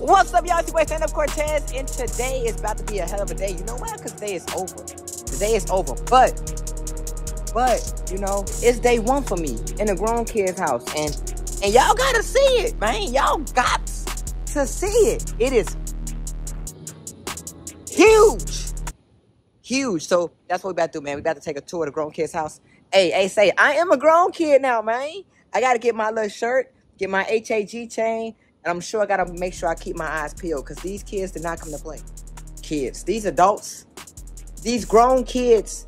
What's up, y'all? It's your boy Stand Up Cortez, and today is about to be a hell of a day. You know why? Because today is over. Today is over, but you know, it's day one for me in a grown kid's house, and y'all gotta see it, man. Y'all got to see it. It is huge. So that's what we about to do, man. We about to take a tour of the grown kid's house. Hey, say I am a grown kid now, man. I gotta get my little shirt, get my HAG chain. And I'm sure I gotta make sure I keep my eyes peeled because these kids did not come to play. Kids, these adults, these grown kids,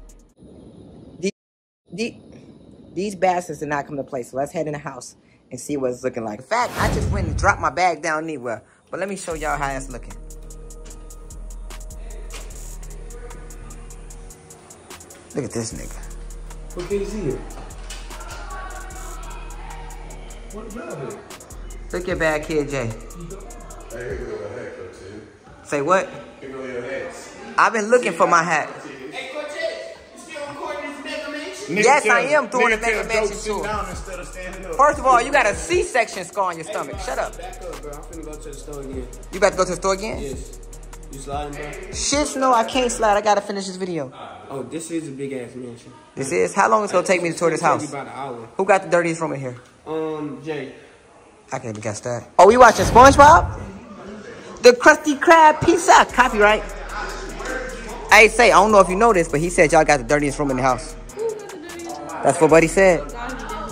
these bastards did not come to play. So let's head in the house and see what it's looking like. In fact, I just went and dropped my bag down anywhere, but let me show y'all how it's looking. Look at this nigga. What kid is here? What about it? Look at bad kid, Jay. Hey, say what? I've been looking for my hat. Hey, Cortez, you still recording this mega mansion? Yes, I am doing the mega mansion tour. First of all, you got a C-section scar on your stomach. Shut up. Back up, bro. I'm finna go to the store again. You about to go to the store again? Yes. You sliding back? Shit, no, I can't slide. I gotta finish this video. Oh, this is a big ass mansion. This is? How long is it gonna take me to tour this house? About an hour. Who got the dirtiest room in here? Jay. I can't even guess that. Oh, we watching Spongebob? The Krusty Krab pizza. Copyright. I say, I don't know if you know this, but he said y'all got the dirtiest room in the house. That's what buddy said.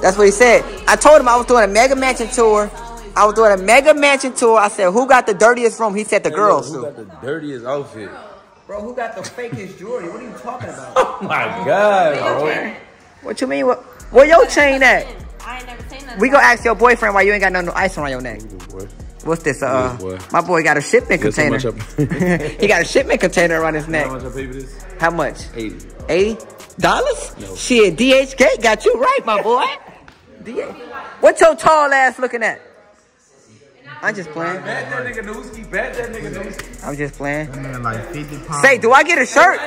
That's what he said. I told him I was doing a mega mansion tour. I said, who got the dirtiest room? He said the girls. Who got the dirtiest outfit? Bro, who got the fakest jewelry? What are you talking about? Oh my God, bro. What you mean? Where your chain at? I ain't never seen that. We gonna ask your boyfriend why you ain't got no ice around your neck. What's this? My boy got a shipment container. He got a shipment container around his neck. How much I pay for this? How much? $80. No. Shit, DHK got you right, my boy. What's your tall ass looking at? I'm just playing. Bat that nigga Nooski. Bat that nigga Nooski. I'm just playing. Man, like 50 pounds. Say, do I get a shirt?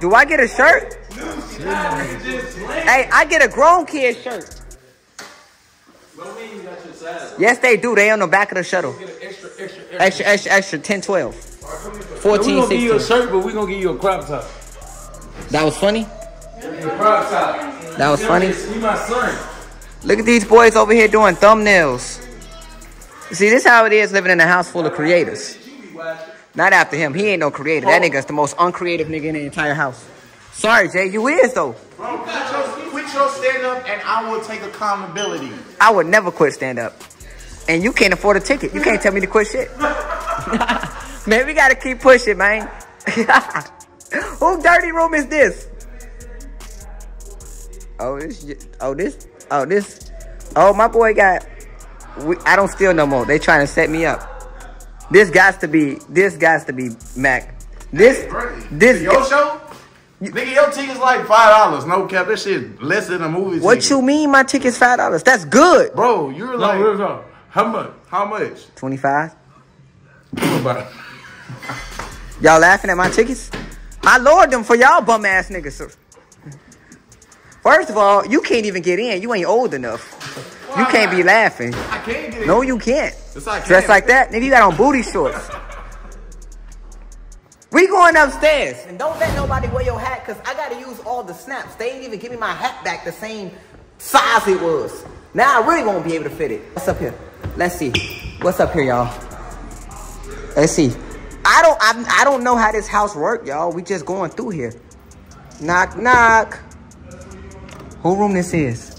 Do I get a shirt? Hey, I get a grown kid shirt. Yes, they do. They on the back of the shuttle. Extra 10, 12, 14, 16. We gonna give you a shirt, but we gonna give you a crop top. That was funny? Crop top. That was funny? We my son. Look at these boys over here doing thumbnails. See, this is how it is living in a house full of creators. Not after him. He ain't no creator. That nigga's the most uncreative nigga in the entire house. Sorry, Jay, you is though. Bro, quit your stand up and I will take accountability. I would never quit stand up. And you can't afford a ticket. You can't tell me to quit shit. Man, we gotta keep pushing, man. Who dirty room is this? Oh, this my boy got I don't steal no more. They trying to set me up. This got to be Mac. This your show? Nigga, your ticket's like $5. No cap, that shit less than a movie ticket. What you mean my ticket's $5? That's good. Bro, you're like, no, how much? How much? 25. Y'all laughing at my tickets? I lowered them for y'all bum ass niggas. Sir. First of all, you can't even get in. You ain't old enough. Well, you can't be laughing. I can't get in. No, you can't. Dressed like that? Nigga, you got on booty shorts. We going upstairs. And don't let nobody wear your hat because I got to use all the snaps. They ain't even give me my hat back the same size it was. Now I really won't be able to fit it. What's up here? Let's see. What's up here, y'all? Let's see. I don't know how this house work, y'all. We just going through here. Knock, knock. Who room this is?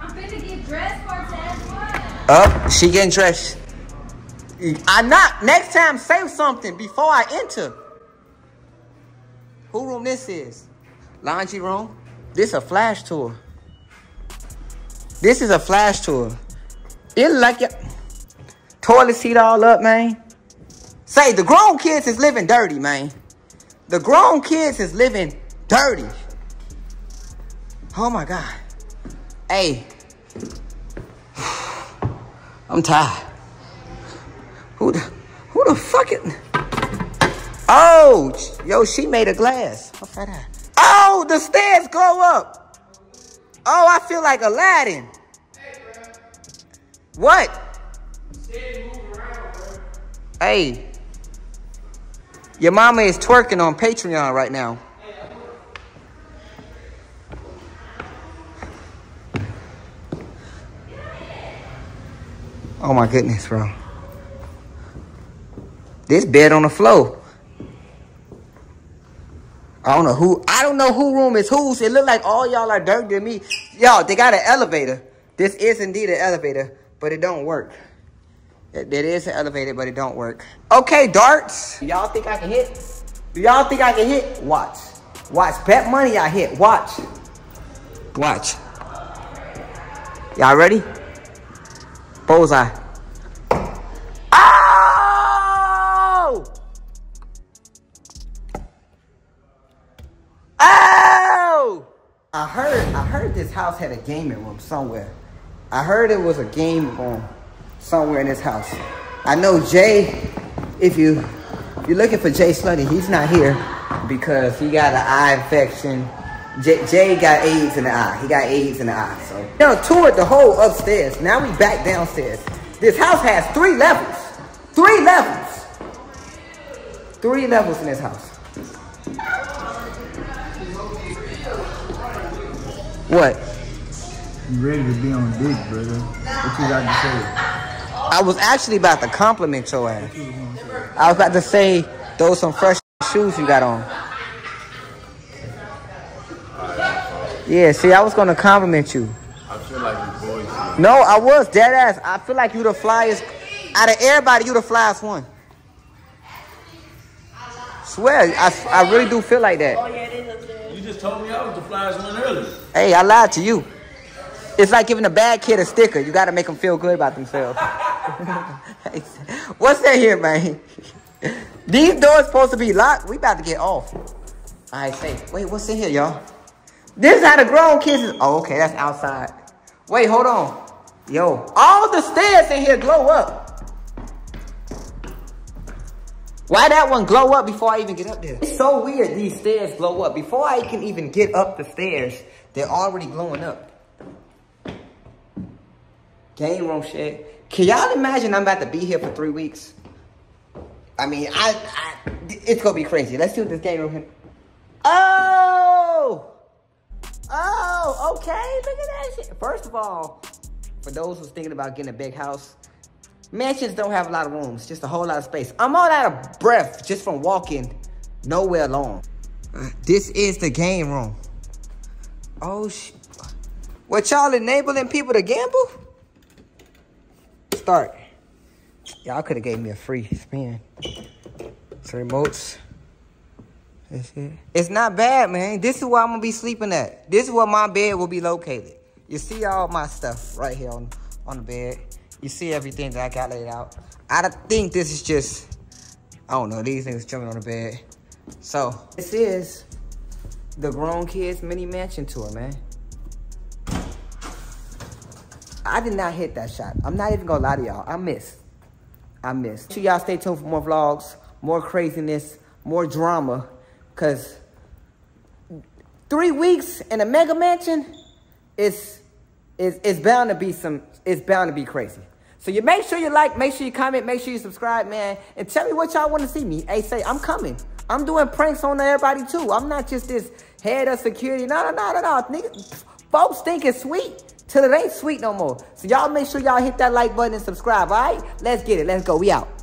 I'm finna get dressed for that one. Oh, she getting dressed. I knock. Next time, say something before I enter. Who room this is? Laundry room. This a flash tour. This is a flash tour. It like your toilet seat all up, man. Say the grown kids is living dirty, man. The grown kids is living dirty. Oh my God. Hey, I'm tired. Who the fuck it? Oh, yo, she made a glass. Oh, the stairs go up. Oh, I feel like Aladdin. What? Hey, your mama is twerking on Patreon right now. Oh my goodness, bro. This bed on the floor. I don't know who room is whose. It look like all y'all are dirty to me. Y'all, they got an elevator. This is indeed an elevator, but it don't work. It is an elevator, but it don't work. Okay, darts. Y'all think I can hit? Do y'all think I can hit? Watch. Watch. Bet money I hit. Watch. Watch. Y'all ready? Bullseye. Oh! Oh! I heard this house had a gaming room somewhere. I heard it was a game room somewhere in this house. I know Jay, if you're looking for Jay Slutty, he's not here because he got an eye infection. Jay got AIDS in the eye. He got AIDS in the eye. So, you know, toured the whole upstairs. Now we back downstairs. This house has 3 levels. 3 levels. 3 levels in this house. What? You ready to be on dick, brother? What you got to say? I was actually about to compliment your ass. I was about to say, those some fresh shoes you got on. Yeah, see, I was gonna compliment you. I feel like you boys. Man. No, I was dead ass. I feel like you the flyest. Out of everybody, you the flyest one. Swear, I really do feel like that. Oh, yeah, they look good. You just told me I was the flyest one earlier. Hey, I lied to you. It's like giving a bad kid a sticker. You gotta make them feel good about themselves. What's that here, man? These doors supposed to be locked. We about to get off. I say, wait, what's in here, y'all? This is how the grown kids is. Oh, okay, that's outside. Wait, hold on. Yo, all the stairs in here glow up. Why that one glow up before I even get up there? It's so weird these stairs glow up. Before I can even get up the stairs, they're already glowing up. Game room shit. Can y'all imagine I'm about to be here for 3 weeks? I mean, it's gonna be crazy. Let's do this game room here. Oh! Oh, okay, look at that shit. First of all, for those who's thinking about getting a big house, mansions don't have a lot of rooms, just a whole lot of space. I'm all out of breath just from walking nowhere long. This is the game room. Oh, shit. What, y'all enabling people to gamble? Start. Y'all could have gave me a free spin. It's remotes. It's not bad, man. This is where I'm gonna be sleeping at. This is where my bed will be located. You see all my stuff right here on the bed. You see everything that I got laid out. I think this is just, I don't know, these niggas jumping on the bed. So, this is the grown kids mini mansion tour, man. I did not hit that shot. I'm not even gonna lie to y'all. I missed. I missed. Make sure y'all stay tuned for more vlogs, more craziness, more drama. Cause 3 weeks in a mega mansion is bound to be crazy. So you make sure you like, make sure you comment, make sure you subscribe, man, and tell me what y'all want to see me. Hey, say I'm coming. I'm doing pranks on everybody too. I'm not just this head of security. No. Niggas, folks think it's sweet till it ain't sweet no more. So y'all make sure y'all hit that like button and subscribe. All right, let's get it. Let's go. We out.